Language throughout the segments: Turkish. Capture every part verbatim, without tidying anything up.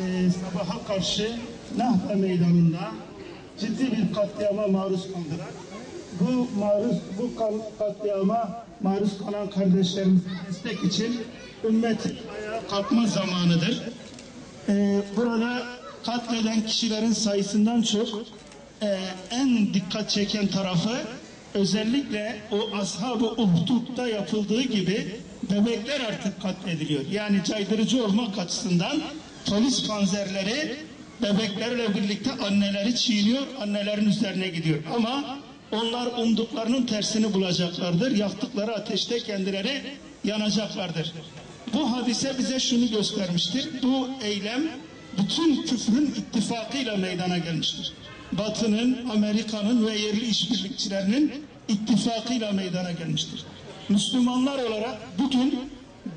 e, sabaha karşı Nahda meydanında ciddi bir katliama maruz kaldılar. Bu maruz, bu katliama maruz kalan kardeşlerimize destek için ümmetin ayağa kalkma zamanıdır. E, burada katleden kişilerin sayısından çok e, en dikkat çeken tarafı özellikle o ashab-ı Uhdud'da yapıldığı gibi bebekler artık katlediliyor. Yani caydırıcı olmak açısından polis panzerleri bebeklerle birlikte anneleri çiğniyor, annelerin üzerine gidiyor. Ama onlar umduklarının tersini bulacaklardır. Yaktıkları ateşte kendileri yanacaklardır. Bu hadise bize şunu göstermiştir. Bu eylem bütün küfrün ittifakıyla meydana gelmiştir. Batı'nın, Amerika'nın ve yerli işbirlikçilerinin ittifakıyla meydana gelmiştir. Müslümanlar olarak bugün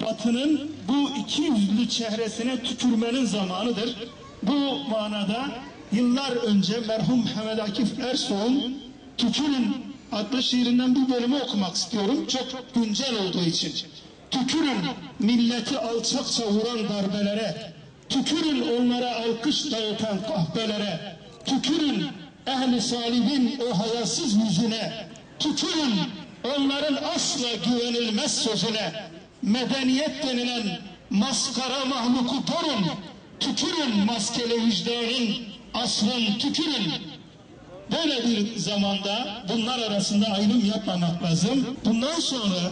Batı'nın bu iki yüzlü çehresine tükürmenin zamanıdır. Bu manada yıllar önce merhum Mehmet Akif Ersoy'un Tükürün adlı şiirinden bir bölümü okumak istiyorum. Çok güncel olduğu için. Tükürün milleti alçakça vuran darbelere, tükürün onlara alkış dağıtan kahpelere, tükürün ehli salibin o hayasız yüzüne, tükürün onların asla güvenilmez sözüne, medeniyet denilen maskara mahluku torun, tükürün maskeli vicdanın aslan tükürün. Böyle bir zamanda bunlar arasında ayrım yapmamak lazım. Bundan sonra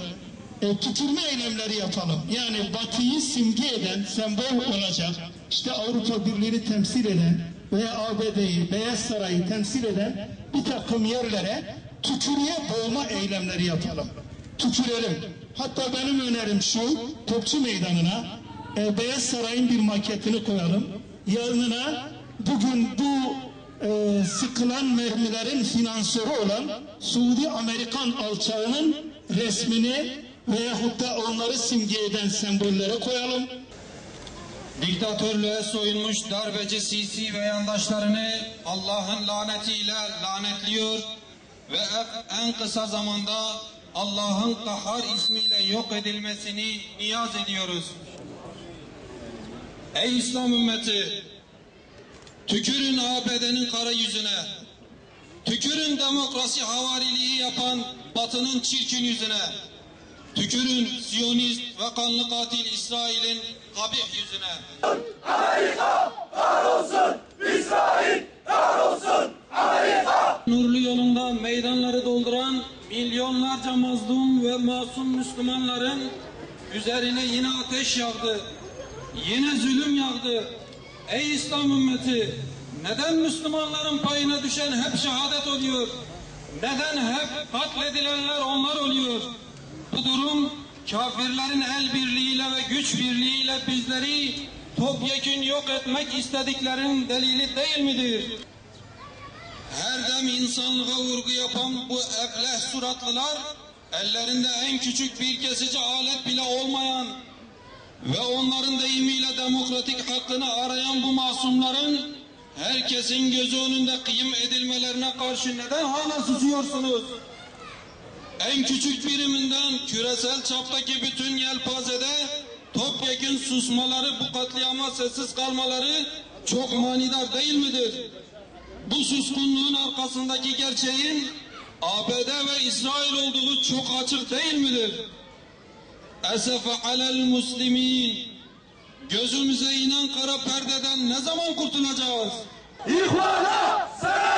e, tükürme eylemleri yapalım. Yani Batı'yı simge eden, sembol olacak, işte Avrupa Birliği'ni temsil eden veya A B D'yi, Beyaz Saray'ı temsil eden bir takım yerlere tükürüğe boğma eylemleri yapalım. Tükürelim. Hatta benim önerim şu, Topçu Meydanı'na e, Beyaz Saray'ın bir maketini koyalım. Yanına bugün bu e, sıkılan mermilerin finansörü olan Suudi Amerikan alçağının resmini veyahut da onları simge eden sembollere koyalım. Diktatörlüğe soyunmuş darbeci Sisi ve yandaşlarını Allah'ın lanetiyle lanetliyor ve en kısa zamanda Allah'ın Kahhar ismiyle yok edilmesini niyaz ediyoruz. Ey İslam ümmeti, tükürün A B D'nin kara yüzüne, tükürün demokrasi havariliği yapan Batı'nın çirkin yüzüne, tükürün Siyonist ve kanlı katil İsrail'in kabih yüzüne. Amerika kahrolsun, İsrail kahrolsun, Amerika! Nurlu yolunda meydanları dolduran milyonlarca mazlum ve masum Müslümanların üzerine yine ateş yağdı, yine zulüm yağdı. Ey İslam ümmeti, neden Müslümanların payına düşen hep şehadet oluyor? Neden hep katledilenler onlar oluyor? Bu durum kafirlerin el birliğiyle ve güç birliğiyle bizleri topyekün yok etmek istediklerinin delili değil midir? Her dem insanlığa vurgu yapan bu ebleh suratlılar, ellerinde en küçük bir kesici alet bile olmayan ve onların deyimiyle demokratik hakkını arayan bu masumların herkesin gözü önünde kıyım edilmelerine karşı neden hala susuyorsunuz? En küçük biriminden küresel çaptaki bütün yelpazede topyekün susmaları, bu katliama sessiz kalmaları çok manidar değil midir? Bu suskunluğun arkasındaki gerçeğin A B D ve İsrail olduğu çok açık değil midir? Esafu alel muslimin. Gözümüze inen kara perdeden ne zaman kurtulacağız? İkhvana!